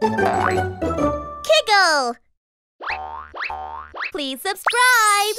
Kiggle! Please subscribe!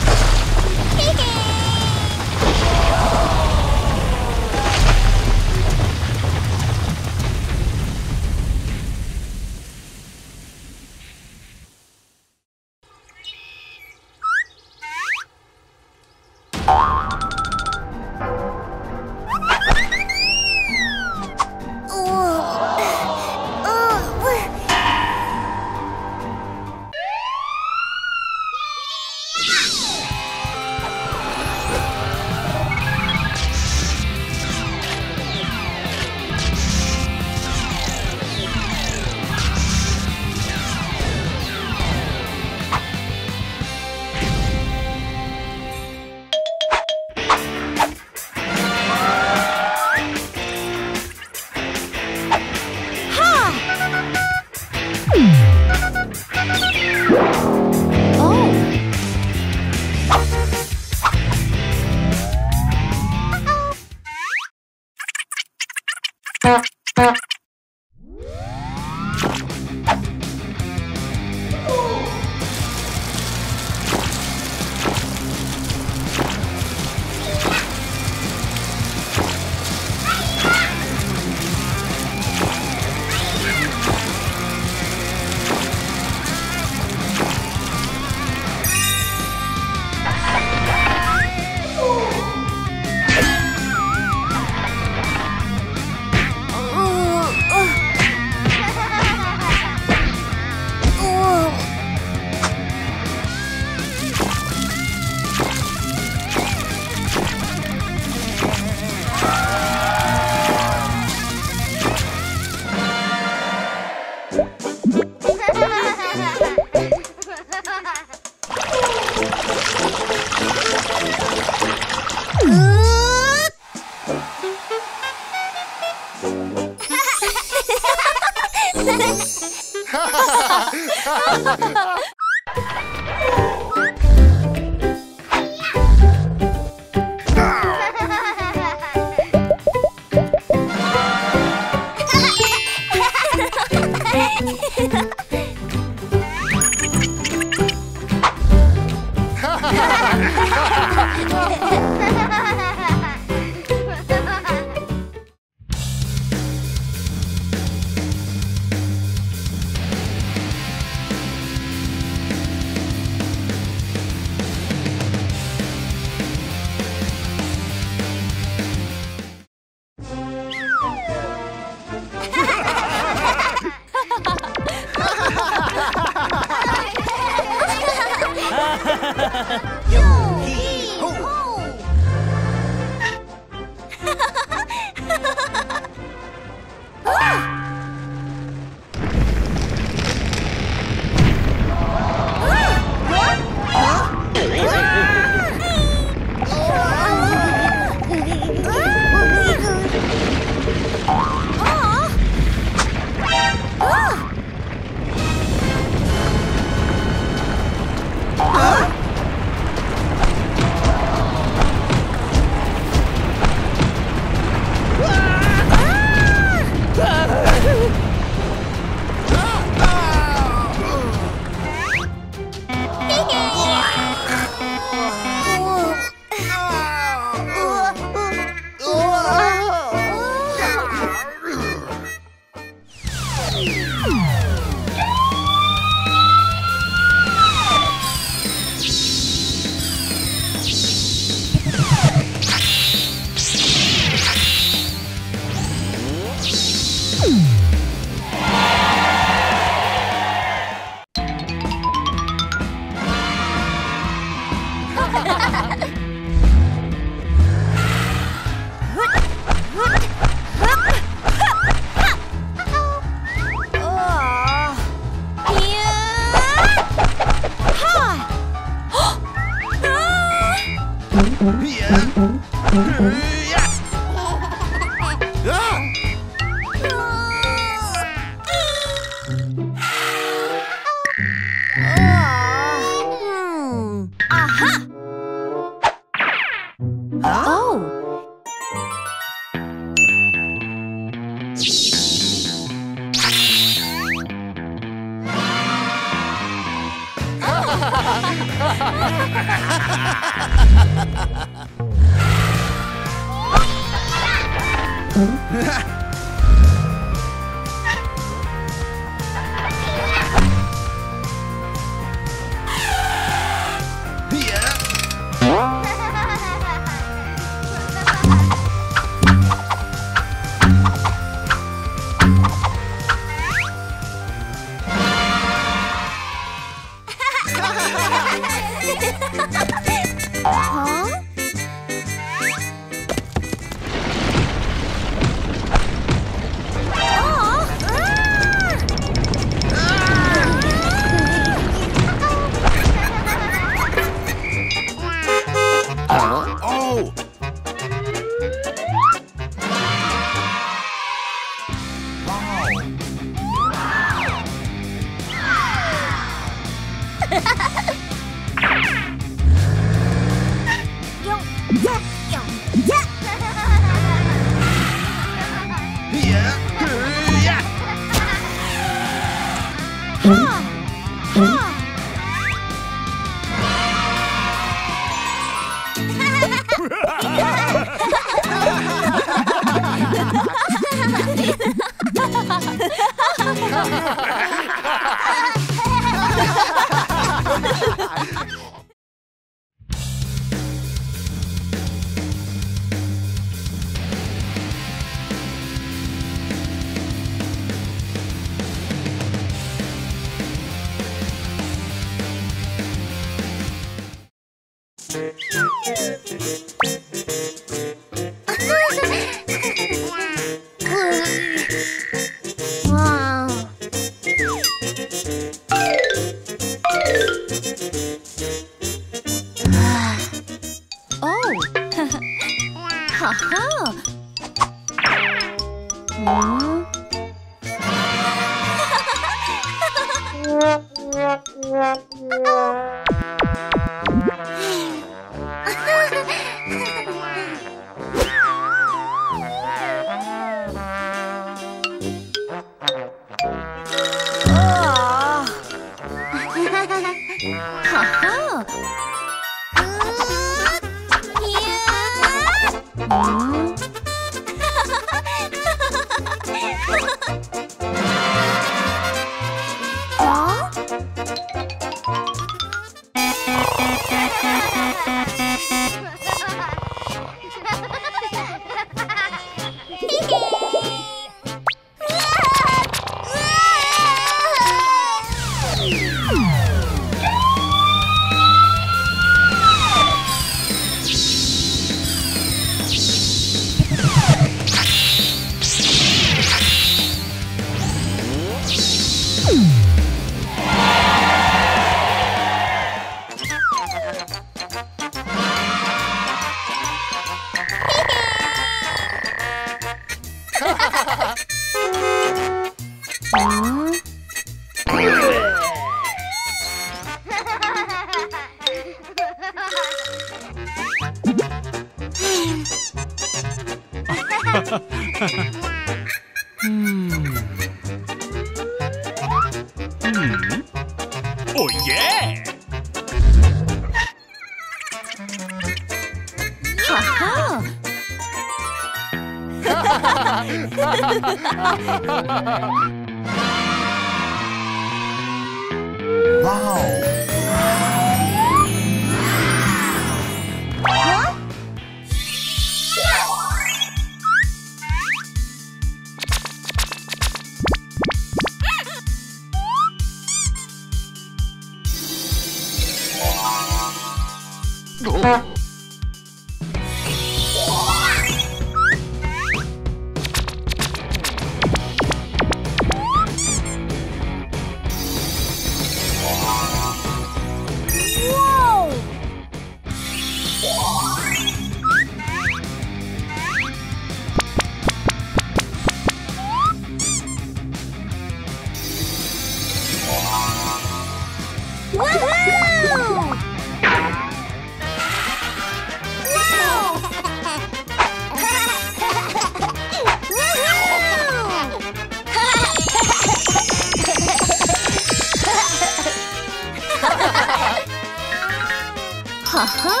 Huh?